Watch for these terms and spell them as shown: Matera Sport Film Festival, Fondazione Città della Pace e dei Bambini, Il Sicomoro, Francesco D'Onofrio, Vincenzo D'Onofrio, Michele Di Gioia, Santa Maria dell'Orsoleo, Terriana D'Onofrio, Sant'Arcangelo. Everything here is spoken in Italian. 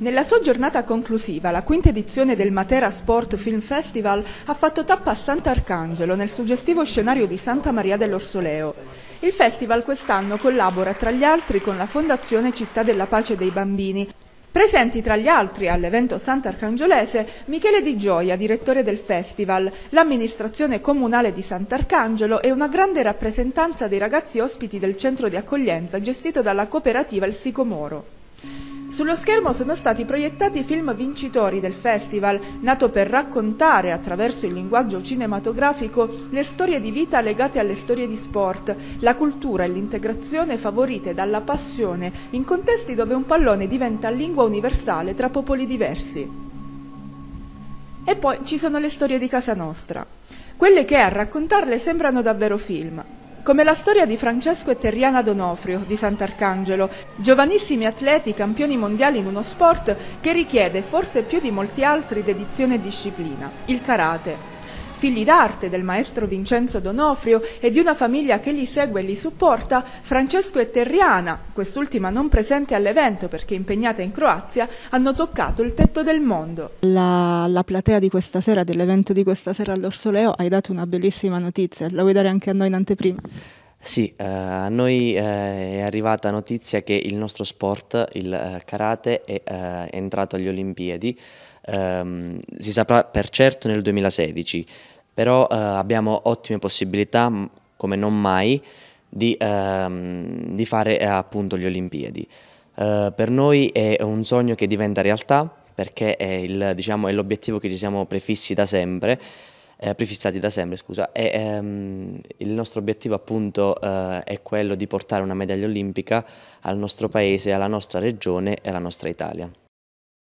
Nella sua giornata conclusiva, la quinta edizione del Matera Sport Film Festival ha fatto tappa a Sant'Arcangelo, nel suggestivo scenario di Santa Maria dell'Orsoleo. Il festival quest'anno collabora tra gli altri con la Fondazione Città della Pace e dei Bambini. Presenti tra gli altri all'evento sant'arcangiolese Michele Di Gioia, direttore del festival, l'amministrazione comunale di Sant'Arcangelo e una grande rappresentanza dei ragazzi ospiti del centro di accoglienza gestito dalla cooperativa Il Sicomoro. Sullo schermo sono stati proiettati film vincitori del festival, nato per raccontare attraverso il linguaggio cinematografico le storie di vita legate alle storie di sport, la cultura e l'integrazione favorite dalla passione in contesti dove un pallone diventa lingua universale tra popoli diversi. E poi ci sono le storie di casa nostra, quelle che a raccontarle sembrano davvero film. Come la storia di Francesco e Terriana D'Onofrio, di Sant'Arcangelo, giovanissimi atleti campioni mondiali in uno sport che richiede, forse più di molti altri, dedizione e disciplina, il karate. Figli d'arte del maestro Vincenzo D'Onofrio e di una famiglia che li segue e li supporta, Francesco e Terriana, quest'ultima non presente all'evento perché impegnata in Croazia, hanno toccato il tetto del mondo. La platea di questa sera, dell'evento di questa sera all'Orsoleo, hai dato una bellissima notizia, la vuoi dare anche a noi in anteprima? Sì, a noi è arrivata notizia che il nostro sport, il karate, è entrato agli Olimpiadi. Si saprà per certo nel 2016, però abbiamo ottime possibilità, come non mai, di fare appunto le Olimpiadi. Per noi è un sogno che diventa realtà, perché è l'obiettivo che ci siamo prefissati da sempre, e il nostro obiettivo appunto è quello di portare una medaglia olimpica al nostro paese, alla nostra regione e alla nostra Italia.